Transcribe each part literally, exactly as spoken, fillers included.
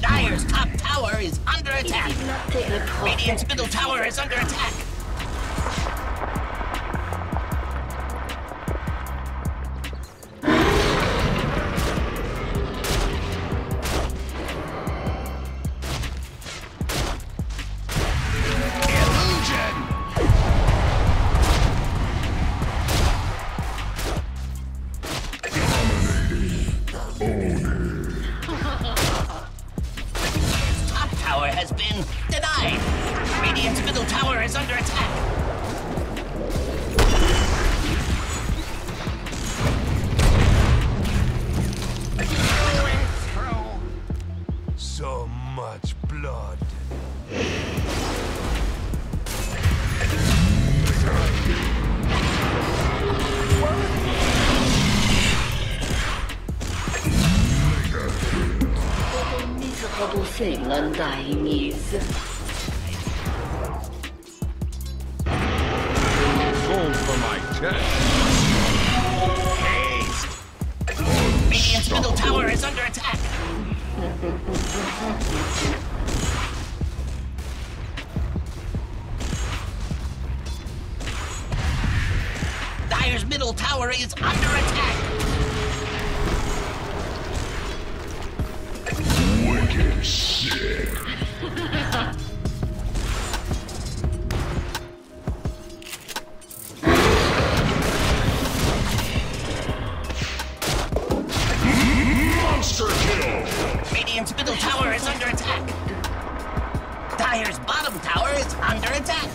Dire's top tower is under attack. Radiant's middle tower is under attack. Thing undying is. Fall for my chest. Radiant's middle tower is under attack. Dire's middle tower is under attack. Sick. Monster kill! Radiant's middle tower is under attack. Dire's bottom tower is under attack.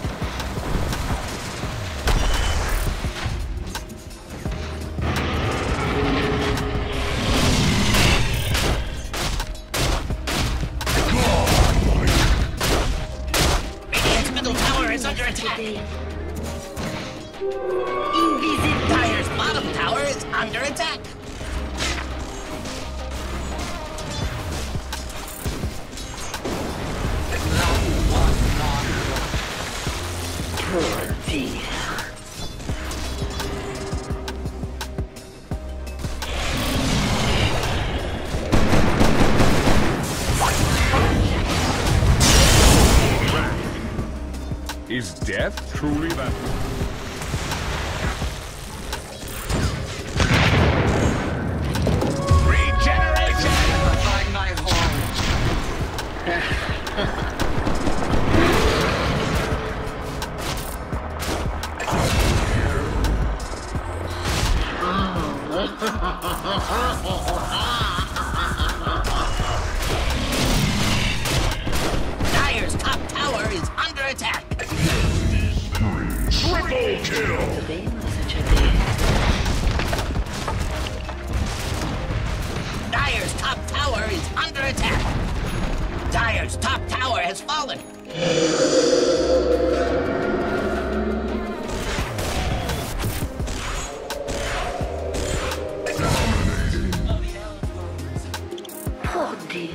Is death truly that? Regeneration! Find my home. Dire's top tower is under attack. Triple kill! Dire's top tower is under attack. Dire's top tower has fallen. Poor dear.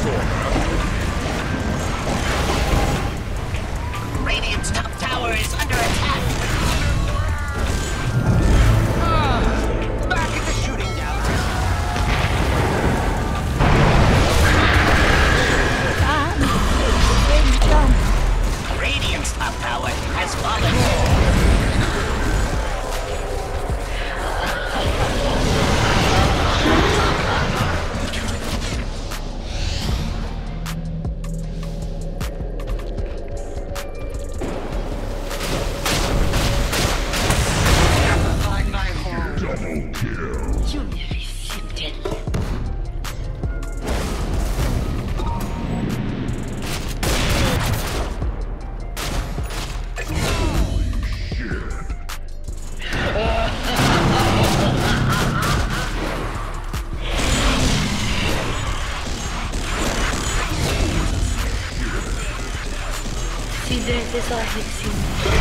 storm. Radiant's top tower is under attack. Ah, back at the shooting gallery. Ah, Radiant's top tower has fallen. This is all I've seen.